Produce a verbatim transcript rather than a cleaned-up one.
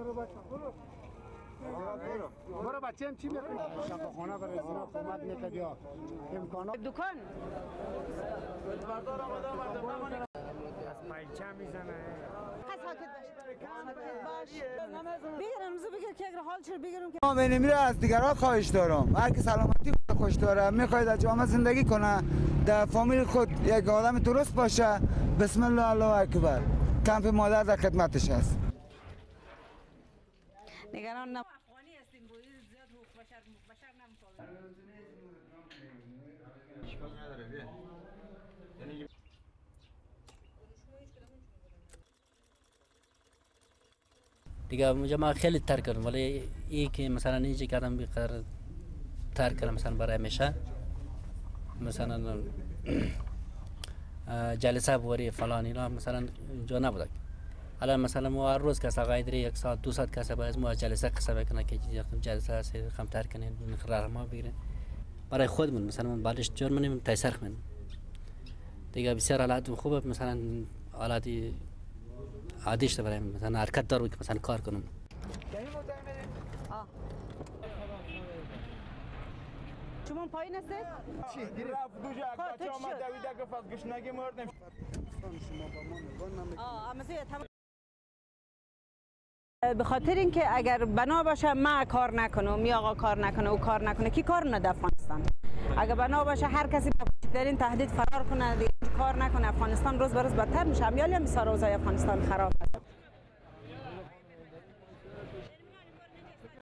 برو بچه برو برو بچه هم چی میکنی؟ شفاخانه برای زنا حکومت میکردی ها امکانات دکان بردار آمده بردار از پایچه میزنه خس حاکت باشد بگیرم روزو بگیر که اگر حال چرا بگیرم که آمینه میره از دیگران خواهش دارم هر که سلامتی خوش داره میخواید در جامعه زندگی کنه در فامیل خود یک آدم درست باشه بسم الله الله اکبر کمپ مادر در خدمتش است نگران نباشید افغانی هستیم بودید زیاد حقوق بشر بشر نمی‌خواد اشکال نداره بیا یعنی دیگه مجا من خیلی ترک کردم ولی این که مثلا اینجا کردم بیقدر ترک کردم مثلا برای همیشه مثلا جلسه بوری فلان اینا مثلا جا نبوده الان مثلا ما هر روز کسا غیدری یک ساعت دو ساعت کسا باید ما جلسه قصه بکنه که جلسه هست خم تر کنین قرار ما بگیرین برای خودمون مثلا من بالش جور منیم تیسر خمین دیگه بسیار حالت خوبه مثلا حالت عادیش برای مثلا حرکت دارم که مثلا کار کنم شما پایین هستید؟ چی؟ رفت دو جا اکتا چه آمد دویده که فضگش نگه مردم آه به خاطر اینکه اگر بنا باشه ما کار نکنم یا آقا کار نکنه او کار نکنه کی کار نده افغانستان اگر بنا باشه هر کسی در این تهدید فرار کنه دیگه کار نکنه افغانستان روز به روز بدتر میشه امیالی هم ساروزای افغانستان خراب است